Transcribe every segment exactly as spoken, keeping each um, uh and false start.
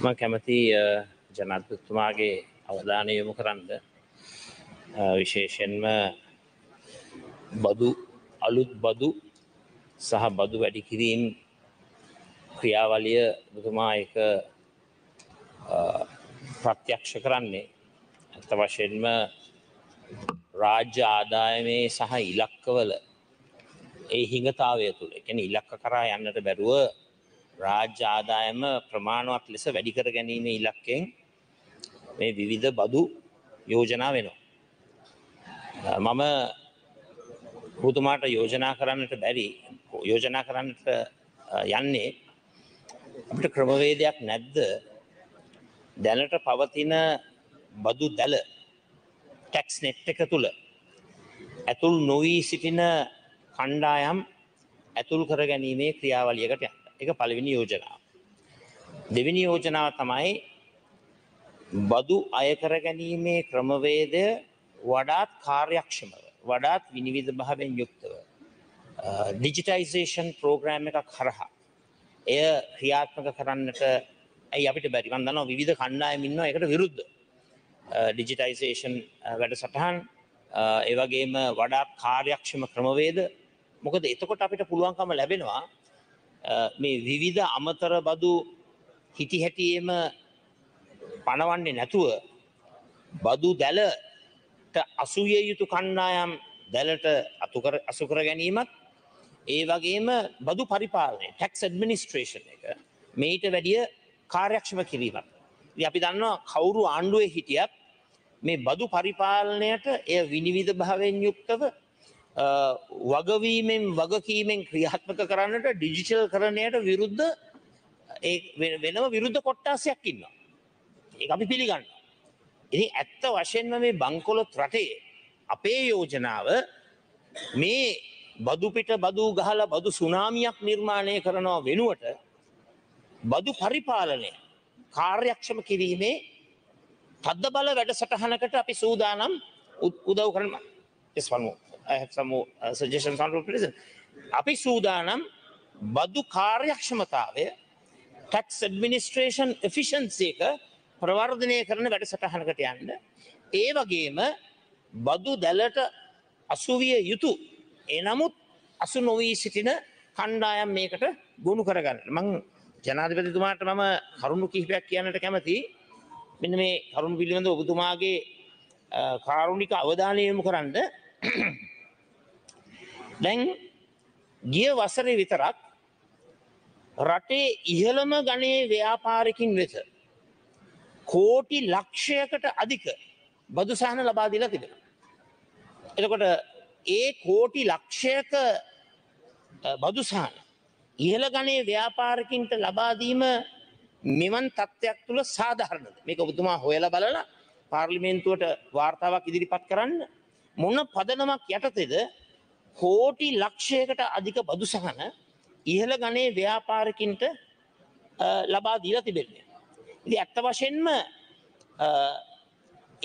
මම කැමති ජනාධිපතිතුමාගේ අවධානය යොමු කරන්න විශේෂයෙන්ම බදු අලුත් බදු සහ බදු වැඩි කිරීම ක්‍රියාවලිය ඔබතුමා එක ප්‍රත්‍යක්ෂ කරන්නේ අත වශයෙන්ම රාජ්‍ය ආදායමේ සහ ඉලක්කවල ඒ හිඟතාවය තුල ඒ කියන්නේ ඉලක්ක කරා යන්නට බැරුව රාජ්‍ය ආදායම ප්‍රමාණවත් ලෙස වැඩි කර ගැනීම ඉලක්කයෙන් මේ විවිධ බදු යෝජනා වෙනවා මම ඔබතුමාට යෝජනා කරන්නට බැරි යෝජනා කරන්නට යන්නේ අපිට ක්‍රමවේදයක් නැද්ද දැනට පවතින බදු දැල tax net එක තුල ඇතුල් නොවි සිටින කණ්ඩායම් ඇතුල් කර ගැනීමේ ක්‍රියාවලියකට යන්න. ඒක පළවෙනි යෝජනාව. දෙවෙනි යෝජනාව තමයි බදු අය කර ගැනීමේ ක්‍රමවේදය වඩාත් කාර්යක්ෂමව වඩාත් විනිවිද භාවයෙන් යුක්තව ඩිජිටයිසේෂන් ප්‍රෝග්‍රෑම් එකක් හරහා එය ක්‍රියාත්මක කරන්නට ඇයි අපිට බැරි මම දන්නවා විවිධ කණ්ඩායම් ඉන්නවා ඒකට විරුද්ධ ඩිජිටයිසේෂන් වැඩසටහන් ඒ වගේම වඩා කාර්යක්ෂම ක්‍රමවේද මොකද එතකොට අපිට පුළුවන්කම ලැබෙනවා මේ විවිධ අමතර බදු හිටි හැටියේම පණවන්නේ නැතුව බදු දැලට අසුවිය යුතු කණ්ඩායම් දැලට අතුකර අසුකර ගැනීමත් ඒ වගේම බදු පරිපාලනය tax administration එක මේට වැඩිය කාර්යක්ෂම කිරීමක්. අපි දන්නවා කවුරු ආණ්ඩුවේ හිටියත් මේ බදු පරිපාලනයට එය විනිවිද භාවයෙන් යුක්තව වගවීමෙන් වගකීමෙන් ක්‍රියාත්මක කරන්නට ඩිජිටල් කරණයට විරුද්ධ ඒ වෙනම විරුද්ධ කොට්ටාසයක් ඉන්නවා. ඒක අපි පිළිගන්නවා. ඉතින් ඇත්ත වශයෙන්ම මේ බංකොලොත් රටේ අපේ යෝජනාව මේ බදු පිට බදු ගහලා බදු සුනාමියක් නිර්මාණය කරනවා වෙනුවට බදු පරිපාලනය කාර්යක්ෂම කිරීමේ තදබල වැඩසටහනකට අපි සූදානම් උදව් කරනවා. Yes, one more. I have some more uh, suggestions on the president. අපි සූදානම් බදු කාර්යක්ෂමතාවය tax administration efficiency එක ප්‍රවර්ධනය කරන වැඩසටහනකට යන්න. ඒ වගේම බදු දැලට අසුවිය යුතු. ඒ නමුත් අසු නොවි සිටින කණ්ඩායම් මේකට ගොනු කරගන්න. මම ජනාධිපතිතුමාට මම කරුණු කිහිපයක් කියන්නට කැමතියි. මෙන්න මේ කරුණ පිළිබඳව ඔබතුමාගේ කාරුණික අවධානය යොමු කරන්න. දැන් ගිය වසරේ විතරක් රටේ ඉහළම ගණයේ ව්‍යාපාරිකින් වෙත කෝටි ලක්ෂයකට අධික බදු සහන ලබා දීලා තිබෙනවා. එතකොට ඒ කෝටි ලක්ෂයක බදු සහන ඉහළ ගණයේ ව්‍යාපාරිකින්ට ලබා දීම මෙවන් තත්ත්වයක් තුල සාධාරණද මේක ඔබතුමා හොයලා බලලා පාර්ලිමේන්තුවට වාර්තාවක් ඉදිරිපත් කරන්න මොන පදනමක් යටතේද කෝටි ලක්ෂයකට අධික බදු සහන ඉහළ ගණයේ ව්‍යාපාරිකින්ට ලබා දීලා තිබෙන්නේ. ඉතින් අත්ත වශයෙන්ම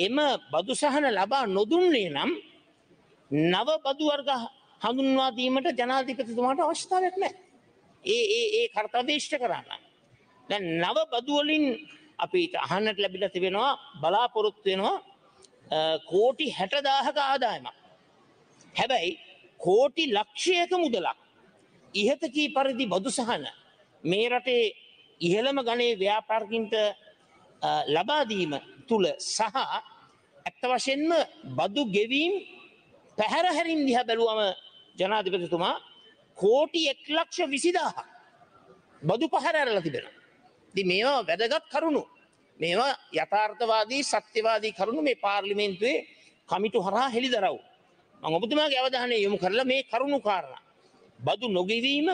එම බදු සහන ලබා නොදුන්නේ නම් නව බදු වර්ග හඳුන්වා දීමට ජනාධිපතිතුමාට අවශ්‍යතාවයක් නැහැ. ඒ ඒ ඒ කාර්යය ඉෂ්ට කරන්න. දැන් නව බදු වලින් අපිට අහන්නට ලැබිලා තිබෙනවා බලාපොරොත්තු වෙනවා කෝටි හැට දාහක ආදායමක්. හැබැයි කෝටි ලක්ෂයක මුදලක් ඉහත කී පරිදි බදු සහන මේ රටේ ඉහළම ගණයේ ව්‍යාපාරිකින්ට ලබා දීම තුල සහ අත් වශයෙන්ම බදු ගෙවීම පැහැර හැරින් දිහා බැලුවම ජනාධිපතිතුමා කෝටි එක ලක්ෂ විසි දාහක් බදු පැහැර හැරලා තිබෙනවා. ඉතින් මේවා වැදගත් කරුණු. මේවා යථාර්ථවාදී සත්‍යවාදී කරුණු මේ පාර්ලිමේන්තුවේ කමිටු හරහා හෙළිදරව්. මම ඔබතුමාගේ අවධානය යොමු කරලා මේ කරුණු කාරණා බදු නොගෙවීම,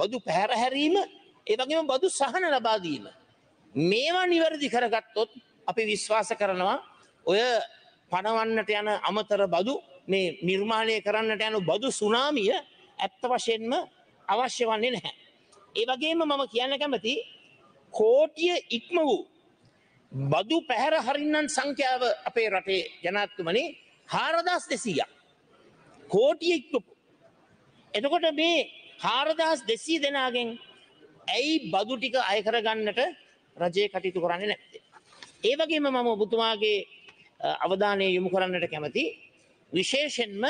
බදු පැහැර හැරීම, ඒ වගේම බදු සහන ලබා දීම. මේවා නිවැරදි කරගත්තොත් අපි විශ්වාස කරනවා ඔය පණවන්නට යන අමතර බදු මේ නිර්මාණය කරන්නට යන බදු සුනාමිය ඇත්ත වශයෙන්ම අවශ්‍ය වන්නේ නැහැ. ඒ වගේම මම කියන්න කැමති කෝටිය ඉක්ම වූ බදු පැහැර හරින්නන් සංඛ්‍යාව අපේ රටේ ජනාධිපතිතුමනි හාරදාස් දෙසීයක් කෝටිය ඉක්මපු. එතකොට මේ හාරදාස් දෙසීය දෙනාගෙන් ඇයි බදු ටික අය කරගන්නට රජය කටයුතු කරන්නේ නැද්ද? ඒ වගේම මම ඔබතුමාගේ අවධානය යොමු කරන්නට කැමති විශේෂයෙන්ම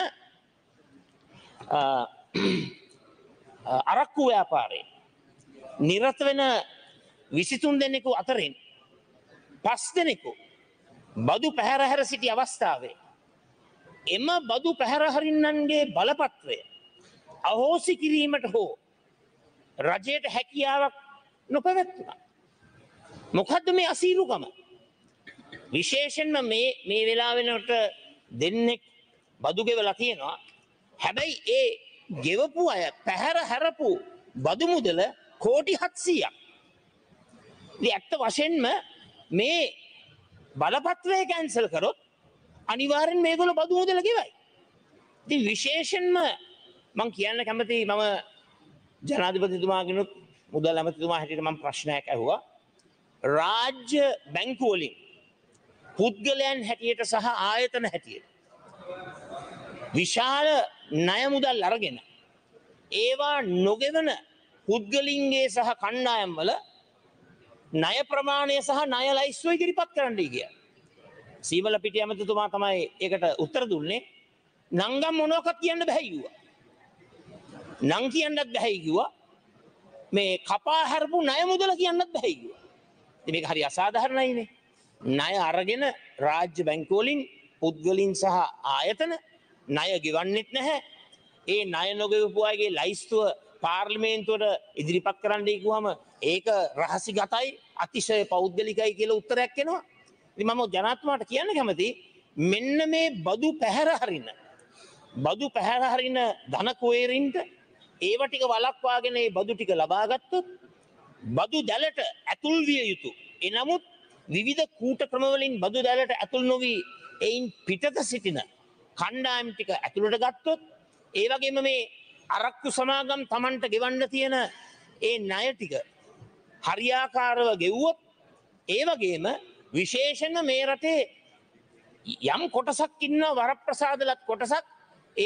අරක්කු ව්‍යාපාරයේ නිරත වෙන විසිතුන් දෙනෙකු අතරින් පස් දෙනෙකු බදු පැහැර හැර සිටි අවස්ථාවේ එම බදු පැහැර හරින්නන්ගේ බලපත්‍රය අහෝසි කිරීමට හෝ රජයට හැකියාවක් නොපැවැත්වුණා. මොකද්ද මේ අසීරුකම? විශේෂයෙන්ම මේ මේ වෙලාව වෙනකොට දෙන්නෙක් බදු ගෙවලා තියෙනවා. හැබැයි ඒ ගෙවපු අය පැහැර හැරපු බදු මුදල කෝටි හත්සීයක්. ඉතින් ඇත්ත වශයෙන්ම මේ බලපත්‍රය කැන්සල් කරොත් අනිවාර්යෙන් මේගොල්ලෝ බදු මුදල ගෙවයි. ඉතින් විශේෂයෙන්ම මම කියන්න කැමතියි, මම ජනාධිපතිතුමාගෙනුත් මුදල් ඇමතිතුමා හැටියට මම ප්‍රශ්නයක් අහුවා. රාජ්‍ය බැංකු වලින් පුද්ගලයන් හැටියට සහ ආයතන හැටියට විශාල ණය මුදල් අරගෙන ඒවා නොගෙවන පුද්ගලින්ගේ සහ කණ්ඩායම් වල ණය ප්‍රමාණය සහ ණය ලයිස්තුව ඉදිරිපත් කරන්නයි කියලා. සීවල පිටිය ඇමතිතුමා තමයි ඒකට උත්තර දුන්නේ. නංගම් මොනවක්වත් කියන්න බෑ කිව්වා. නම් කියන්නත් බෑ කිව්වා. මේ කපා හැරපු ණය මුදල කියන්නත් බෑ කිව්වා. ඉතින් මේක හරි අසාධාරණයිනේ. ණය අරගෙන රාජ්‍ය බැංකු වලින් පුද්ගලින් සහ ආයතන ණය ගෙවන්නෙත් නැහැ. ඒ ණය නොගෙවපු අයගේ ලයිස්තුව පාර්ලිමේන්තුවට ඉදිරිපත් කරන්නයි කිව්වම ඒක රහසිගතයි, අතිශය පෞද්ගලිකයි කියලා උත්තරයක් එනවා. ඉතින් මම ජනාධිපතිතුමාට කියන්න කැමති මෙන්න මේ බදු පැහැර හරින බදු පැහැර හරින ධන කුවේරින්ට ඒව ටික වළක්වාගෙන මේ බදු ටික ලබා ගත්තොත් බදු දැලට ඇතුල් විය යුතු. එනමුත් විවිධ කූට ක්‍රම වලින් බදු දැලට ඇතුල් නොවි එයින් පිටත සිටින කණ්ඩායම් ටික ඇතුළට ගත්තොත් ඒ වගේම මේ අරක්කු සමාගම් Tamanට ගෙවන්න තියෙන ඒ ණය ටික හරියාකාරව ගෙවුවොත් ඒ වගේම විශේෂයෙන්ම මේ රටේ යම් කොටසක් ඉන්න වරප්‍රසාදලත් කොටසක්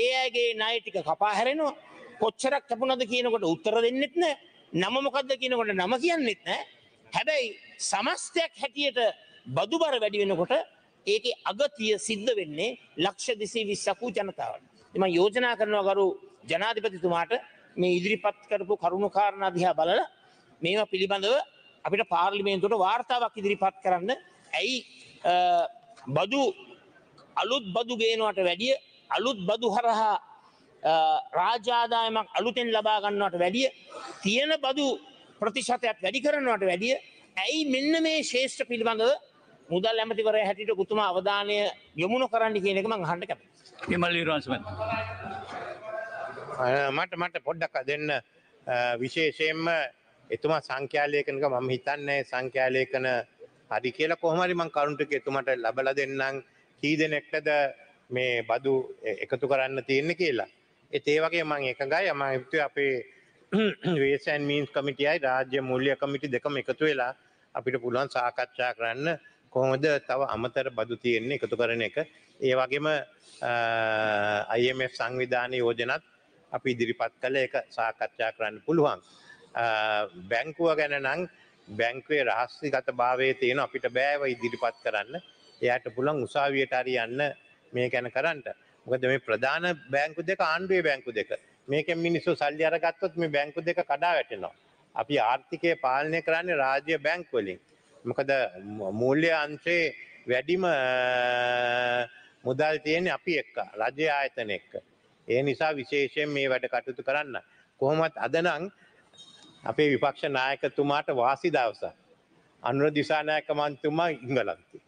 ඒ අයගේ ණය ටික කපා හැරෙනවා. කොච්චරක් කපුණද කියනකොට උත්තර දෙන්නෙත් නැහැ. නම මොකද්ද කියනකොට නම කියන්නෙත් නැහැ. හැබැයි සමස්තයක් හැටියට බදුබර වැඩි වෙනකොට ඒකේ අගතිය සිද්ධ වෙන්නේ ලක්ෂ දෙසිය විස්සක ජනතාවට. මම යෝජනා කරනවා ගරු ජනාධිපතිතුමාට මේ ඉදිරිපත් කරපු කරුණු කාරණා දිහා බලලා මේවා පිළිබඳව අපිට පාර්ලිමේන්තුවට වාර්තාවක් ඉදිරිපත් කරන්න. ඇයි බදු අලුත් බදු ගේනවට වැඩිය අලුත් බදු හරහා රාජ්‍ය ආදායමක් අලුතෙන් ලබා ගන්නවට වැඩිය තියෙන බදු ප්‍රතිශතයක් වැඩි කරනවට වැඩිය ඇයි මෙන්න මේ ශේෂ්ඨ පිළිබඳව මුදල් ඇමතිවරයා හැටියට ඔබතුමා අවධානය යොමු නොකරන්නේ කියන එක මම අහන්න කැමතියි. විමල් විරාජ්මන් මට මට පොඩ්ඩක් දෙන්න. විශේෂයෙන්ම එතුමා සංඛ්‍යාලේඛනක මම හිතන්නේ සංඛ්‍යාලේඛන හරි කියලා. කොහොම හරි මම කරුණ ටික එතුමාට ලැබලා දෙන්නම් කී දෙනෙක්ටද මේ බදු එකතු කරන්න තියෙන්නේ කියලා. ඒත් ඒ වගේ මම එකඟයි මම හිතුවේ අපේ Ways and Means කමිටියයි රාජ්‍ය මූල්‍ය කමිටි දෙකම එකතු වෙලා අපිට පුළුවන් සාකච්ඡා කරන්න කොහොමද තව අමතර බදු තියෙන්නේ එකතු කරන එක. ඒ වගේම I M F සංවිධානයේ යෝජනාත් අපි ඉදිරිපත් කළ එක සාකච්ඡා කරන්න පුළුවන්. බැංකුව ගැන නම් බැංකුවේ රහස්‍යගතභාවයේ තියෙන අපිට බෑව ඉදිරිපත් කරන්න. එයාට පුළුවන් උසාවියට හරි යන්න මේ ගැන කරන්න. මොකද මේ ප්‍රධාන බැංකු දෙක ආණ්ඩුවේ බැංකු දෙක. මේකෙන් මිනිස්සු සල්ලි අරගත්තොත් මේ බැංකු දෙක කඩා වැටෙනවා. අපි ආර්ථිකය පාලනය කරන්නේ රාජ්‍ය බැංකු වලින්. මොකද මූල්‍ය අංශේ වැඩිම මුදල් තියෙන්නේ අපි එක්ක රජයේ ආයතන එක්ක. ඒ නිසා විශේෂයෙන් මේ වැඩ කටයුතු කරන්න. කොහොමත් අද නම් අපේ විපක්ෂ නායකතුමාට වාසි දවසක්. අනුර දිසානායක මන්තුමා ඉංගලන්තේ.